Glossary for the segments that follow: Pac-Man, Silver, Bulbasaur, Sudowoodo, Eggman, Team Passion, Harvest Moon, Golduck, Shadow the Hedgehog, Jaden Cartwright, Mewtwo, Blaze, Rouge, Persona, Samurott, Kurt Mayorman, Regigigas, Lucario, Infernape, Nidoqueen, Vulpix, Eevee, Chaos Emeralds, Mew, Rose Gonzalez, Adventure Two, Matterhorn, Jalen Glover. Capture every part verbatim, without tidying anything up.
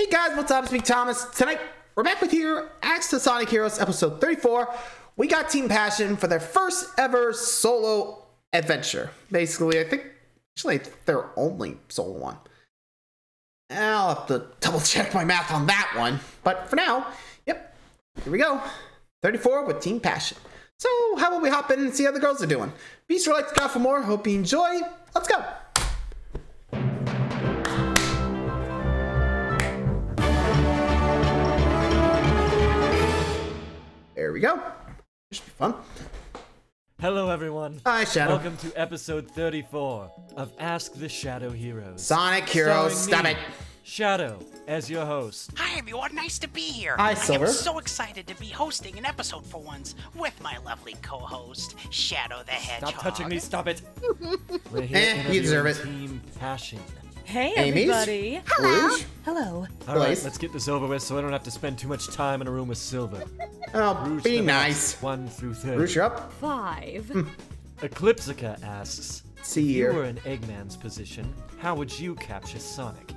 Hey guys, what's up? It's me, Thomas. Tonight, we're back with you, Ask the Sonic Heroes, episode thirty-four. We got Team Passion for their first ever solo adventure. Basically, I think, actually, their only solo one. I'll have to double check my math on that one. But for now, yep, here we go. thirty-four with Team Passion. So how about we hop in and see how the girls are doing? Be sure to like the video for more. Hope you enjoy. Let's go. There we go. Should be fun. Hello, everyone. Hi, Shadow. Welcome to episode thirty-four of Ask the Shadow Heroes. Sonic Heroes, stop it. Shadow, as your host. Hi, everyone. Nice to be here. Hi, Silver. I am so excited to be hosting an episode for once with my lovely co-host, Shadow the Hedgehog. Stop touching me. Stop it. We're here eh, interviewing you deserve it. Team Passion. Hey, Amy's? Everybody. Hello. Rouge. Hello. All right, Blaze. Let's get this over with so I don't have to spend too much time in a room with Silver. Oh, Rouge be nice. one through thirty. Rouge, you're up. Five. Mm. Eclipsica asks, see if you were in Eggman's position, how would you capture Sonic?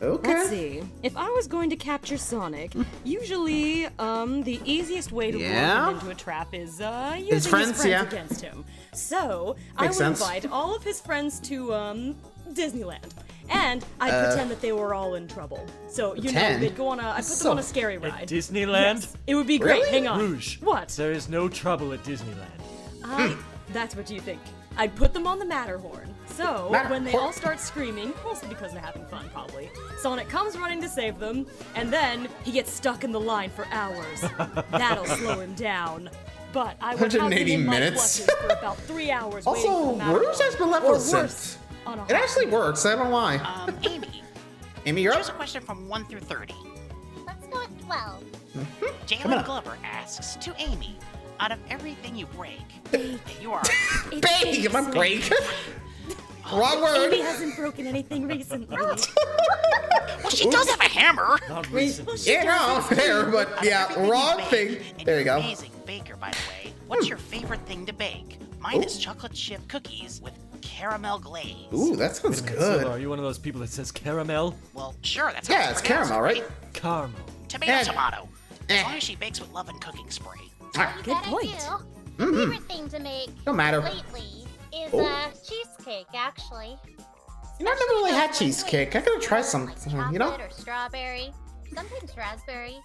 Okay. Let's see. If I was going to capture Sonic, usually um, the easiest way to yeah. lure him into a trap is uh, using his friends, his friends yeah. against him. So Makes I would sense. invite all of his friends to um, Disneyland, and I'd uh, pretend that they were all in trouble. So you pretend? know they'd go on a. I put so, them on a scary ride. At Disneyland? Yes. It would be great. Really? Hang on. Rouge. What? There is no trouble at Disneyland. I. Mm. That's what you think. I'd put them on the Matterhorn. So, Matterhorn. when they all start screaming, mostly because they're having fun, probably, Sonic comes running to save them, and then he gets stuck in the line for hours. That'll slow him down. But I would have been in my clutches for about three hours waiting for the Matterhorn. Also, Rouge has been left with sense. It actually works, I don't know why. Um, Amy. Amy, you're up? Here's a question from one through thirty. Let's go at twelve. Mm-hmm. Jalen Glover asks to Amy, out of everything you break, that you are... Bake! I'm break! Wrong word. Amy hasn't broken anything recently. Well, she Oops. does have a hammer. Not well, yeah, no, fair, but yeah, wrong thing. And there you go. Amazing baker, by the way. What's hmm. your favorite thing to bake? Mine Ooh. is chocolate chip cookies with caramel glaze. Ooh, that sounds good. So are you one of those people that says caramel? Well, sure. That's yeah, it's caramel, right? Caramel. Tomato, eh. tomato. Eh. As long as she bakes with love and cooking spray. Ah, good point. Mm-hmm. Favorite thing to make. No matter. Lately. Is oh. uh, cheesecake, actually. You know, I've never really had cheesecake. I gotta try some, like you know? Or strawberry. Sometimes raspberry.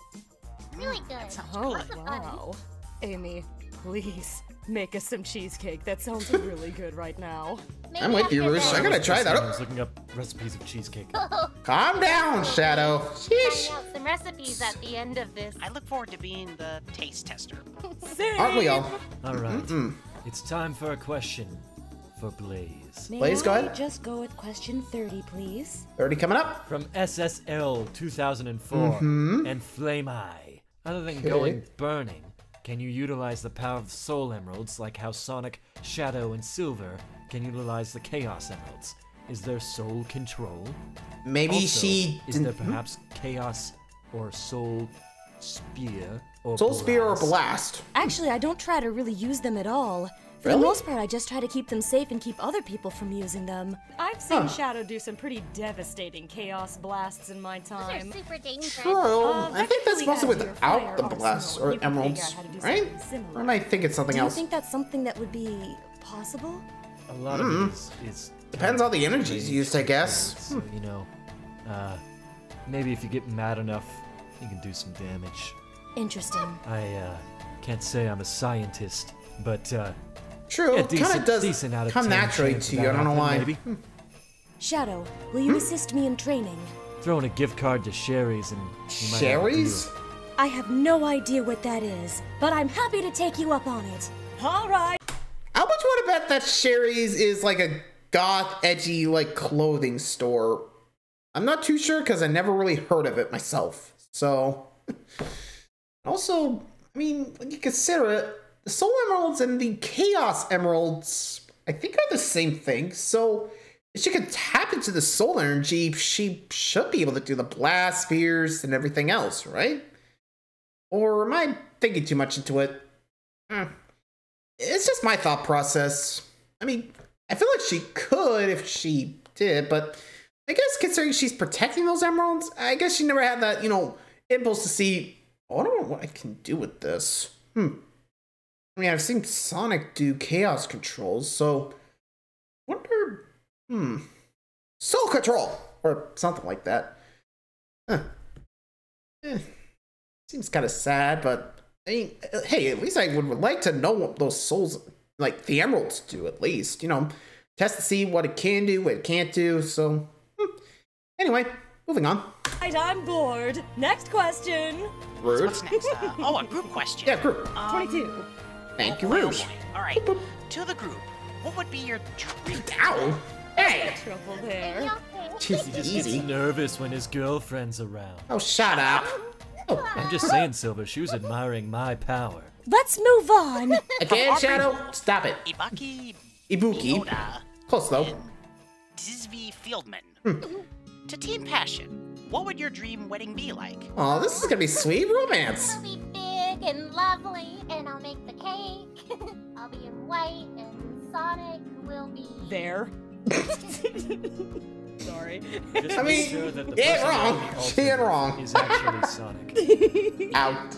Really good. That sounds oh, good. Wow. Amy, please make us some cheesecake. That sounds really good right now. Maybe I'm with you, Rouge. I gotta try that. I was looking up recipes of cheesecake. Calm down, Shadow. Sheesh. Out some recipes at the end of this. I look forward to being the taste tester. Aren't we all? All right. Mm-mm. It's time for a question. For Blaze. May Blaze, go ahead. Just go with question thirty, please. thirty coming up. From S S L two thousand four mm-hmm. and Flame Eye. Other than okay. going burning, can you utilize the power of Soul Emeralds like how Sonic, Shadow, and Silver can utilize the Chaos Emeralds? Is there soul control? Maybe also, she. Is there perhaps hmm? chaos or soul spear or soul blast? spear or blast? Actually, I don't try to really use them at all. For really? the most part, I just try to keep them safe and keep other people from using them. I've seen huh. Shadow do some pretty devastating chaos blasts in my time. Those are super dangerous. True. Uh, I think that's mostly without the blasts or emeralds, right? Or I think it's something do else. Do you think that's something that would be possible? A lot mm. of it is, is depends on the energies used, I guess. So, hmm. you know, uh, maybe if you get mad enough, you can do some damage. Interesting. I uh, can't say I'm a scientist, but. Uh, True, yeah, decent, kinda does decent out of come naturally to you, I don't know why. Maybe. Shadow, will you hmm? assist me in training? Throwing a gift card to Sherry's and you might Sherry's? I have no idea what that is, but I'm happy to take you up on it. Alright. How much would I bet that Sherry's is like a goth, edgy, like clothing store? I'm not too sure because I never really heard of it myself. So also, I mean, when you consider it. The Soul Emeralds and the Chaos Emeralds, I think, are the same thing. So if she could tap into the soul energy, she should be able to do the blast spears and everything else, right? Or am I thinking too much into it? Mm. It's just my thought process. I mean, I feel like she could if she did, but I guess considering she's protecting those emeralds, I guess she never had that, you know, impulse to see, oh, I don't know what I can do with this. Hmm. I mean, I've seen Sonic do Chaos Controls, so wonder, hmm, Soul Control or something like that. Huh. Eh. Seems kind of sad, but I mean, hey, at least I would, would like to know what those souls, like the emeralds, do at least. You know, test to see what it can do, what it can't do. So, hmm. Anyway, moving on. Right, I'm bored. Next question. Rude. So what's next? Uh, oh, a group question. Yeah, group. Um, Twenty-two. Thank you, Rouge. All right, boop, boop. To the group. What would be your ow? Hey! Trouble there. Jeez, he just gets nervous when his girlfriend's around. Oh, shut up. Oh. I'm just saying, Silver, she was admiring my power. Let's move on. Again, Shadow, stop it. Ibaki. Ibuki. Mioda, close, though. Disney Fieldman. Hmm. To Team Passion, what would your dream wedding be like? Oh, this is going to be sweet romance. It'll be big and lovely, and I'll make the cake. I'll be in white, and Sonic will be... there. Sorry. Just I mean, sure that the she ain't wrong. She ain't wrong. Is actually Sonic. Out.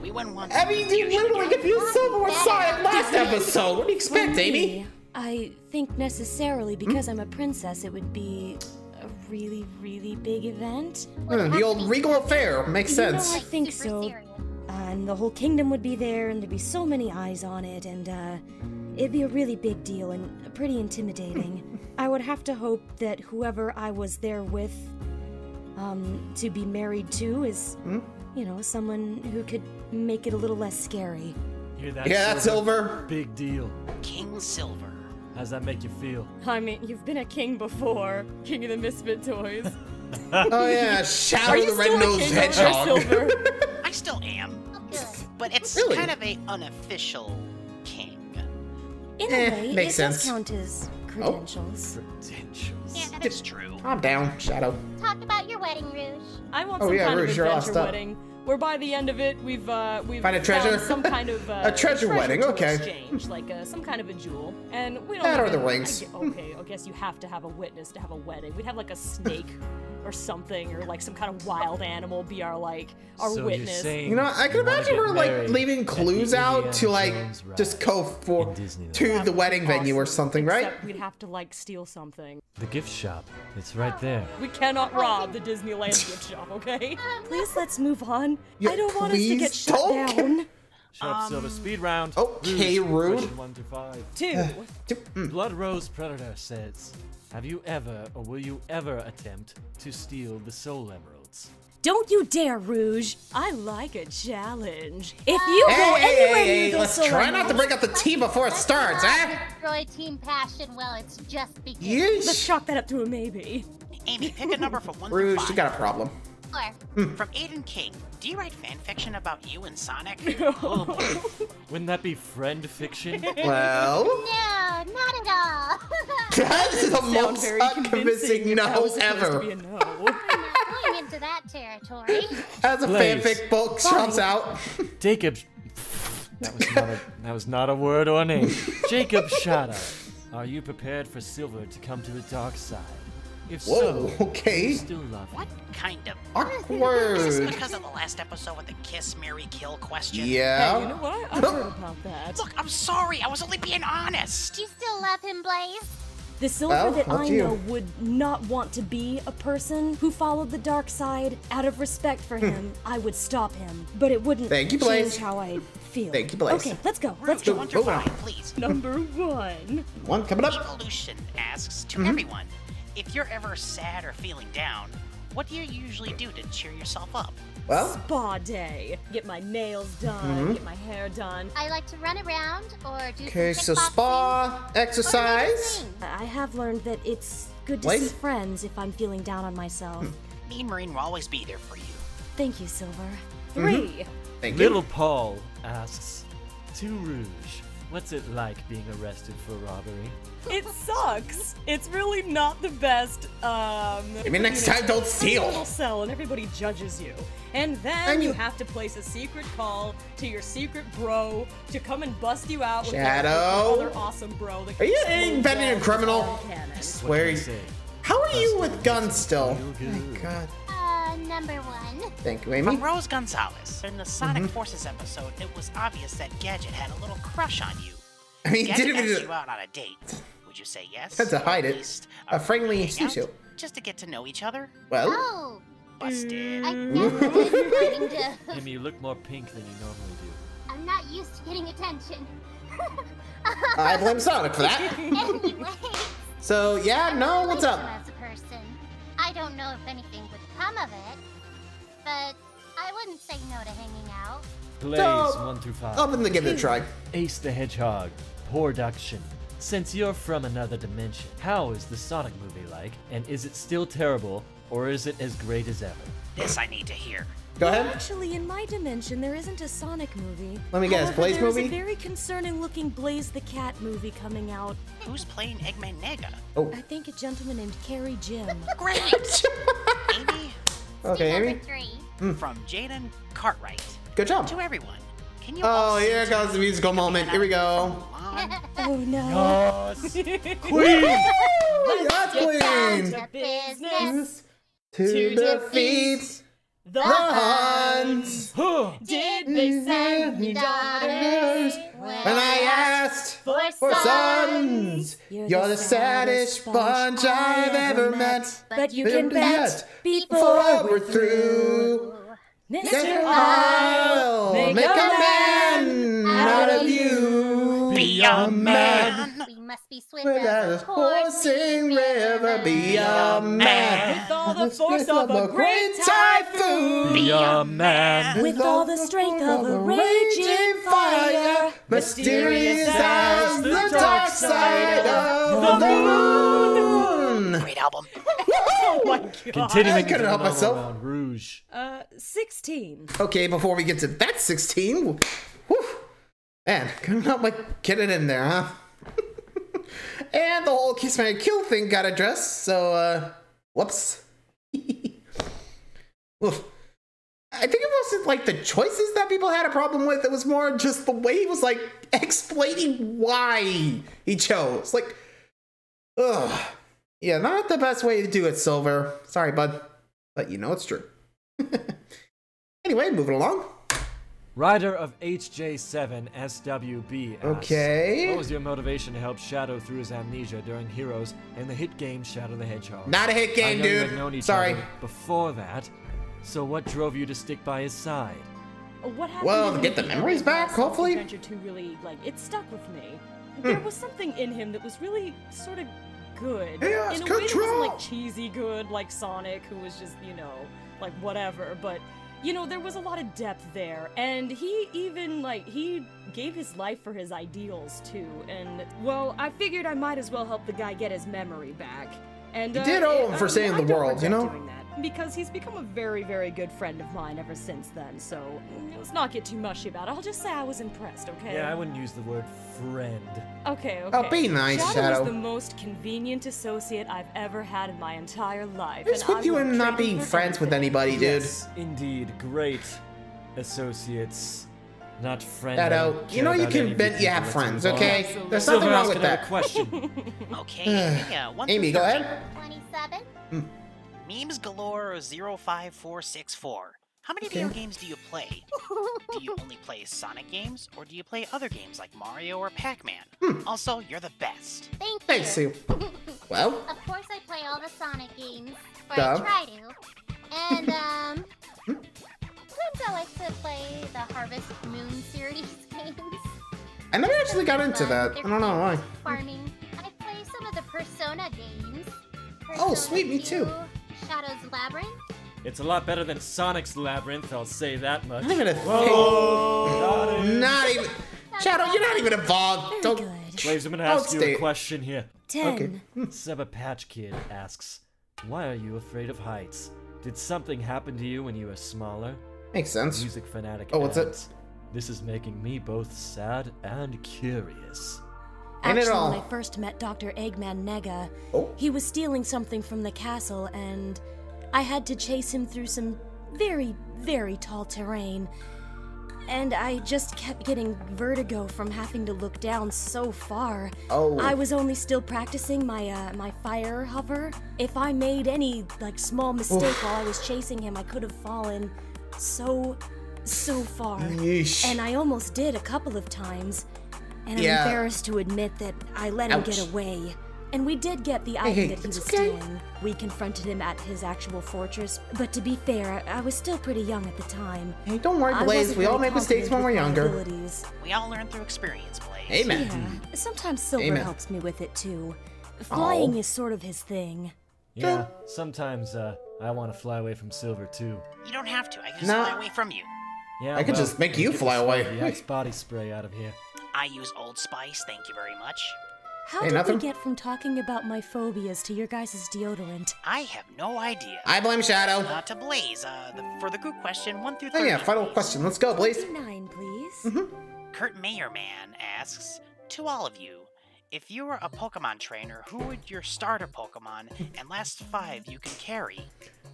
We went one. I mean, you literally confused Silver with Sonic last episode. What do you expect, Amy? I think necessarily because hmm? I'm a princess, it would be a really, really big event. Well, the old regal affair makes sense. I think so. Uh, and the whole kingdom would be there, and there'd be so many eyes on it, and uh, it'd be a really big deal and pretty intimidating. I would have to hope that whoever I was there with um, to be married to is, hmm? you know, someone who could make it a little less scary. Hear that, yeah, Silver? Silver? Big deal. King Silver. How's that make you feel? I mean, you've been a king before. King of the Misfit Toys. Oh, yeah. Shadow the Red-Nosed Hedgehog. Silver? I still am. But it's really? kind of a unofficial king. In eh, a way, makes it sense. Does count as credentials. Oh. Credentials. Yeah, that is true. Calm down, Shadow. Talk about your wedding, Rouge. I want oh, some yeah, kind Rouge, of adventure wedding. Where by the end of it, we've uh, we've Find a treasure? some kind of uh, a treasure, treasure wedding. Okay. Exchange, like uh, some kind of a jewel, and we don't. That are the rings. I, okay, I guess you have to have a witness to have a wedding. We'd have like a snake or something, or like some kind of wild animal be our like our so witness. You know, I can imagine her like leaving clues out to like right. just go for to the wedding awesome. venue or something, Except right? We'd have to like steal something. The gift shop. It's right there. We cannot rob the Disneyland gift shop. Okay. Please let's move on. Yeah, I don't want us to get shut don't. down. Shut up, um, Silver. Speed round. Okay, Rude. Question one to five. Two. Uh, two. Mm. Blood Rose Predator says, have you ever or will you ever attempt to steal the Soul Emeralds? Don't you dare, Rouge. I like a challenge. If you hey, go hey, anywhere hey, near those Soul Emeralds. Let's try not to break up the tea before it starts, eh? Destroy Team Passion while it's just beginning. Let's chalk that up to a maybe. Amy, pick a number from one Rouge, to five. Rouge, you got a problem. Mm. From Aiden King, do you write fan fiction about you and Sonic? Oh. Wouldn't that be friend fiction? Well... No, not at all. That is the most unconvincing no ever. No. I'm not going into that territory. As a Blaze. fanfic book trumps out. Jacob... That was, not a, that was not a word or a name. Jacob Shadow, are you prepared for Silver to come to the dark side? If Whoa, so, okay. Still love what kind of awkward? Is this because of the last episode with the kiss, marry, kill question? Yeah. Hey, you know what? I heard about that. Look, I'm sorry. I was only being honest. Do you still love him, Blaze? The Silver well, that I you. know would not want to be a person who followed the dark side. Out of respect for him, I would stop him, but it wouldn't Thank you, Blaze. change how I feel. Thank you, Blaze. Okay, let's go. Rouge, let's go. Wonderful, oh, wow. please. Number one. One coming up. Evolution asks to mm-hmm. everyone. If you're ever sad or feeling down, what do you usually do to cheer yourself up? Well, spa day. Get my nails done, mm-hmm. get my hair done. I like to run around or do Okay, so spa, exercise. I have learned that it's good to Blaze? see friends if I'm feeling down on myself. Hmm. Me and Marine will always be there for you. Thank you, Silver. Three. Mm-hmm. Thank you. Little Paul asks, to Rouge, What's it like being arrested for robbery? It sucks. It's really not the best. Um, I mean, next time, don't steal. Little cell, and everybody judges you. And then I mean, you have to place a secret call to your secret bro to come and bust you out. With Shadow. Another awesome bro. That are you inventing a criminal? I swear you. How are you with guns still? Oh my god. Uh, number one. Thank you, Amy. From Rose Gonzalez. In the Sonic mm-hmm. Forces episode, it was obvious that Gadget had a little crush on you. I mean, Gadget didn't ask you out on a date. Would you say yes? Had to hide it. A friendly sushi. Just to get to know each other. Well. Oh. Busted. I guess I didn't find to. Amy, you look more pink than you normally do. I'm not used to getting attention. I blame Sonic for that. Anyway. So yeah, I'm no, what's up? As a person, I don't know if anything would come of it, but I wouldn't say no to hanging out. Blaze so, one through five. I'm gonna give it a try. Ace the Hedgehog, production. Since you're from another dimension, how is the Sonic movie like, and is it still terrible, or is it as great as ever? This I need to hear. Go ahead. Actually, in my dimension, there isn't a Sonic movie. Let me guess, However, Blaze movie? There's a very concerning-looking Blaze the Cat movie coming out. Who's playing Eggman Nega? Oh. I think a gentleman named Carrie Jim. Great. Amy. Okay, Amy. Three. From Jaden Cartwright. Good job. To everyone. Can you oh, here goes the musical moment. Here we go. Oh no. Yes. Queen. That's Queen. To business. To defeat. The Huns did they send me daughters when I asked for sons. You're, You're the saddest bunch I've ever met, but you can bet before we're through, Mister I'll make a man out of you. Be a man. We must be swimming without a coursing river. Be a man. With all the force of a great typhoon. Be a man. With all the strength of a raging fire. Mysterious as the dark side of the moon. Great album. Oh my god. Continuing I couldn't help myself. Rouge. Uh, sixteen. Okay, before we get to that sixteen. Whew, man, couldn't help but get it in there, huh? And the whole kiss my kill thing got addressed, so uh whoops. Oof. I think it wasn't like the choices that people had a problem with, it was more just the way he was like explaining why he chose. Like ugh. Yeah, not the best way to do it, Silver. Sorry, bud. But you know it's true. Anyway, moving along. Rider of H J seven S W B asks, okay. What was your motivation to help Shadow through his amnesia during Heroes and the hit game Shadow the Hedgehog? Not a hit game, I know dude. You had known each Sorry. Other before that, so what drove you to stick by his side? What happened? Well, to get the memories back, hopefully. Adventure Two really like it stuck with me. Mm. There was something in him that was really sort of good. Chaos in a Control. Way, it wasn't like cheesy good, like Sonic, who was just you know like whatever, but. You know, there was a lot of depth there, and he even, like, he gave his life for his ideals, too, and, well, I figured I might as well help the guy get his memory back. And, uh, he did owe him for saving the world, you know? Doing that because he's become a very, very good friend of mine ever since then, so let's not get too mushy about it. I'll just say I was impressed, okay? Yeah, I wouldn't use the word friend. Okay, okay. Oh, be nice, Shadow. Shadow is the most convenient associate I've ever had in my entire life. It's with you and not being friends with anybody, dude. Yes, indeed. Great associates. Not friends. Shadow, you know you can bet you have friends, okay? Absolutely. There's nothing wrong with that. Question. Okay, yeah, one Amy, go ahead. twenty-seven. Mm. Memes galore zero five four six four. How many okay. video games do you play? Do you only play Sonic games, or do you play other games like Mario or Pac-Man? Hmm. Also, you're the best. Thank Thanks, you. Sue. Well? Of course I play all the Sonic games, or Duh. I try to. And, um, sometimes I like to play the Harvest Moon series games. I never actually got into that. I don't know why. Farming. I play some of the Persona games. Persona oh, sweet, me too. Shadow's Labyrinth. It's a lot better than Sonic's Labyrinth, I'll say that much. Not even a Whoa! Not even. Shadow, you're not even involved. Don't. Blaze, I'm gonna ask you a question here. Ten. Okay. Seba Patch Kid asks, why are you afraid of heights? Did something happen to you when you were smaller? Makes sense. Music fanatic. Oh, what's it? This is making me both sad and curious. Actually, when I first met Doctor Eggman Nega, oh. he was stealing something from the castle, and I had to chase him through some very, very tall terrain. And I just kept getting vertigo from having to look down so far. Oh. I was only still practicing my uh, my fire hover. If I made any like small mistake Oof. while I was chasing him, I could have fallen so, so far. Yeesh. And I almost did a couple of times. And I'm yeah. embarrassed to admit that I let Ouch. him get away. And we did get the item hey, that he was okay. stealing. We confronted him at his actual fortress, but to be fair, I was still pretty young at the time. Hey, don't worry, Blaze. We all make mistakes when we're younger. We all learn through experience, Blaze. Amen. Yeah. Sometimes Silver Amen. helps me with it too. Flying oh. is sort of his thing. Yeah. Sometimes uh, I want to fly away from Silver too. You don't have to. I can just no. fly away from you. Yeah. I well, could just make you fly away. The Axe body spray out of here. I use Old Spice. Thank you very much. How hey, did nothing? we get from talking about my phobias to your guys' deodorant? I have no idea. I blame Shadow. Uh, to Blaze, uh, the, for the group question, one through three. Oh yeah, final please. question. Let's go, Blaze. Nine, please. Mm-hmm. Kurt Mayorman asks, to all of you, if you were a Pokemon trainer, who would your starter Pokemon and last five you can carry?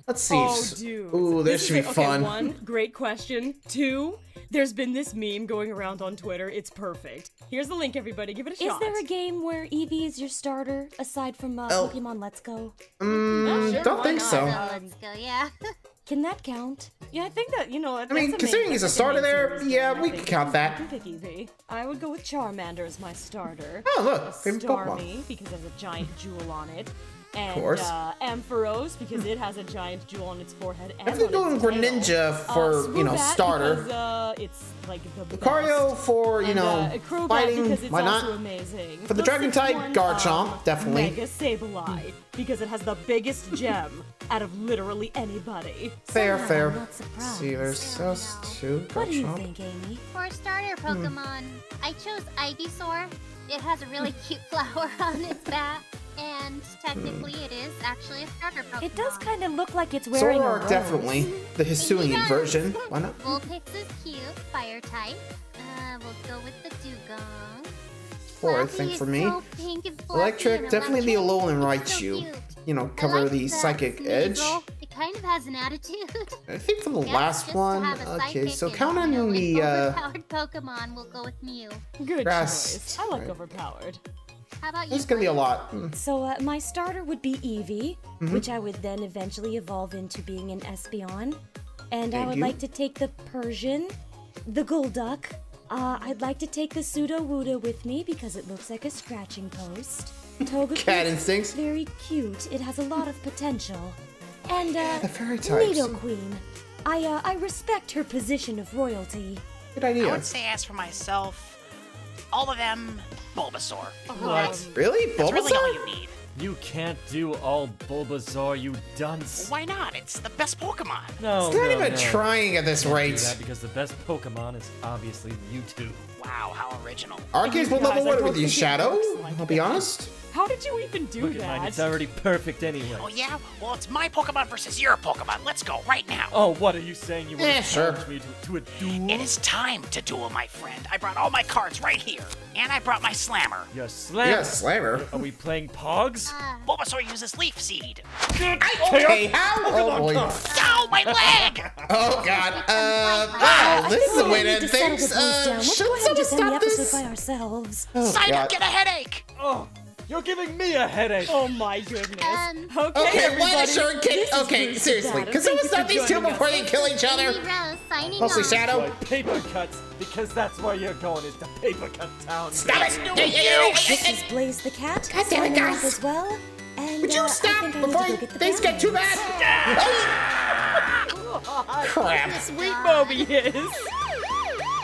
Let's see. Oh, dude. Ooh, this, this should be okay, fun. One, great question. Two, there's been this meme going around on Twitter. It's perfect. Here's the link, everybody. Give it a shot. Is there a game where Eevee is your starter, aside from uh, oh. Pokemon Let's Go? Mm, no, sure, don't think not? so. No, Let's Go, yeah. Can that count? Yeah, I think that, you know... That's I mean, considering he's a starter there, yeah, we can count that. I would go with Charmander as my starter. Oh, look. Starmie, because there's a giant jewel on it. And, of course. Uh, Ampharos, because it has a giant jewel on its forehead. And I think going Greninja for, uh, you know, starter. Because, uh, it's like the Lucario for, you and, know, uh, fighting. Why not? Amazing. For the Dragon Tide, Garchomp, um, definitely. Mega Sableye, because it has the biggest gem out of literally anybody. Fair, so, fair. Not see, there's just two. Garchomp. What do you think, Amy? For a starter Pokemon, hmm. I chose Ivysaur. It has a really cute flower on its back. And technically, hmm. it is actually a starter Pokemon. It does kind of look like it's wearing Zoroark, a definitely. The Hisuian version. Why not? Vulpix is cute. Fire type. Uh, we'll go with the Dugong. Fourth thing for me. So electric. Definitely the Alolan Raichu. So you know, cover like the, the psychic Sneasel. edge. It kind of has an attitude. I think for the yeah, last one. Okay, so count on the... Uh, overpowered Pokemon. We'll go with Mew. Good Grass. choice. I like right. overpowered. How about you? It's gonna be a lot. Mm. So uh, my starter would be Eevee, mm-hmm. which I would then eventually evolve into being an Espeon. And Thank I would you. like to take the Persian, the Golduck. Uh, I'd like to take the Sudowoodo with me because it looks like a scratching post. Togepi Cat instincts. Very cute. It has a lot of potential. And uh, the fairy types. Nidoqueen. I uh, I respect her position of royalty. Good idea. I would say as for myself. All of them, Bulbasaur. What? Really? Bulbasaur? That's really all you need. You can't do all Bulbasaur, you dunce. Why not? It's the best Pokemon. No, It's not no, even no. trying at this rate. Do that because the best Pokemon is obviously Mewtwo. Wow, how original. Arceus will level one with you, Shadow. Like I'll be honest. How did you even do Look that? At mine. It's already perfect anyway. Oh yeah? Well, it's my Pokemon versus your Pokemon. Let's go right now. Oh, what are you saying? You want eh, to challenge sure. me to, to a duel? It is time to duel, my friend. I brought all my cards right here, and I brought my Slammer. Your Slammer? Yeah, Slammer. Are we playing Pogs? Uh, Bulbasaur uses Leaf Seed. I okay. How? Oh, oh, my leg! Oh God. Uh, wow, this is a way to end things. Uh, should someone stop this? By ourselves. Oh, Sidon, get a headache. Oh. You're giving me a headache! Oh my goodness. Um, okay, okay everybody. What a short kick. Okay, seriously. Can someone stop these two before us. they kill each other? Rose, Mostly on. Shadow. Like paper cuts, because that's where you're going, is to paper cut town. Stop it! No, you. This is Blaze the Cat. God damn it, guys. As well. And, Would you uh, stop I I before go get things get too bad? Oh, crap. How sweet Moby is.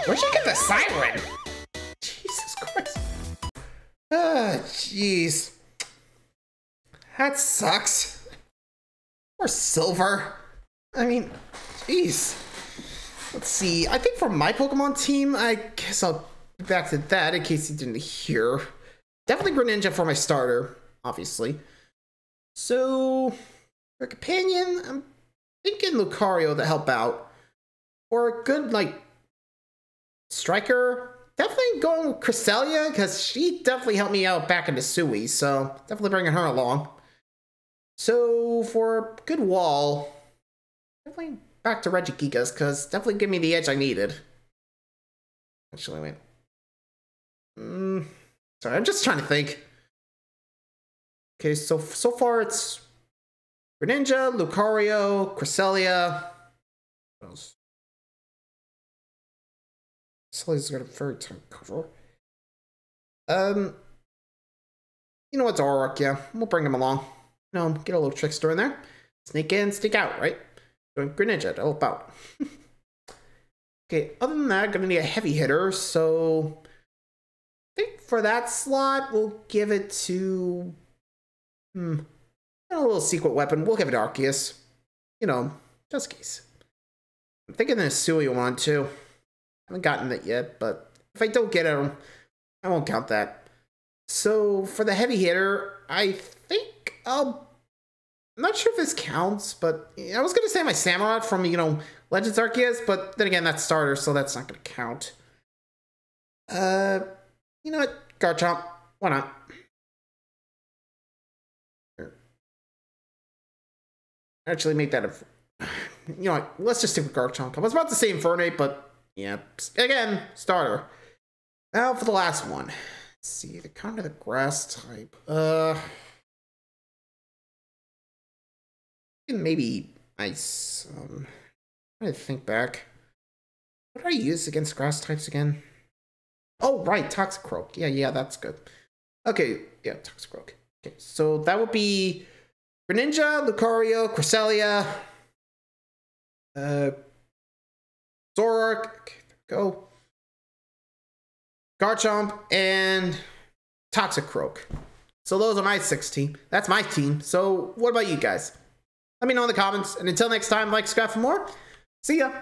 Where'd you get the siren? Jesus Christ. Ah, oh, jeez. That sucks. Or Silver. I mean, jeez. Let's see. I think for my Pokemon team, I guess I'll be back to that in case you didn't hear. Definitely Greninja for my starter, obviously. So, for companion, I'm thinking Lucario to help out. Or a good, like, Striker, definitely going with Cresselia, because she definitely helped me out back in the Sui, so definitely bringing her along. So for good wall, definitely back to Regigigas, because definitely give me the edge I needed. Actually, wait. Mm, sorry, I'm just trying to think. Okay, so so far it's Greninja, Lucario, Cresselia. What else? Cresselia's got a very tight cover. Um, you know what, Zoroark, yeah, we'll bring him along. You know, get a little trickster in there, sneak in, sneak out, right? Doing Greninja to help out. Okay, other than that, gonna need a heavy hitter, so I think for that slot we'll give it to hmm, a little secret weapon. We'll give it to Arceus, you know, just in case. I'm thinking the Sui one too. Haven't gotten it yet, but if I don't get it, I won't count that. So for the heavy hitter, I think I'll. I'm not sure if this counts, but I was going to say my Samurott from, you know, Legends Arceus, but then again, that's starter, so that's not going to count. Uh, you know what? Garchomp. Why not? Actually, make that a... You know what? Let's just stick with Garchomp. I was about to say Infernape, but, yeah. Again, starter. Now for the last one. Let's see. The kind of the grass type. Uh... Maybe ice. Um, I think back. What do I use against grass types again? Oh, right, Toxicroak. Yeah, yeah, that's good. Okay, yeah, Toxicroak. Okay, so that would be Greninja, Lucario, Cresselia, uh, Zoroark. Okay, there we go. Garchomp and Toxicroak. So those are my six team. That's my team. So what about you guys? Let me know in the comments, and until next time, like, subscribe for more. See ya!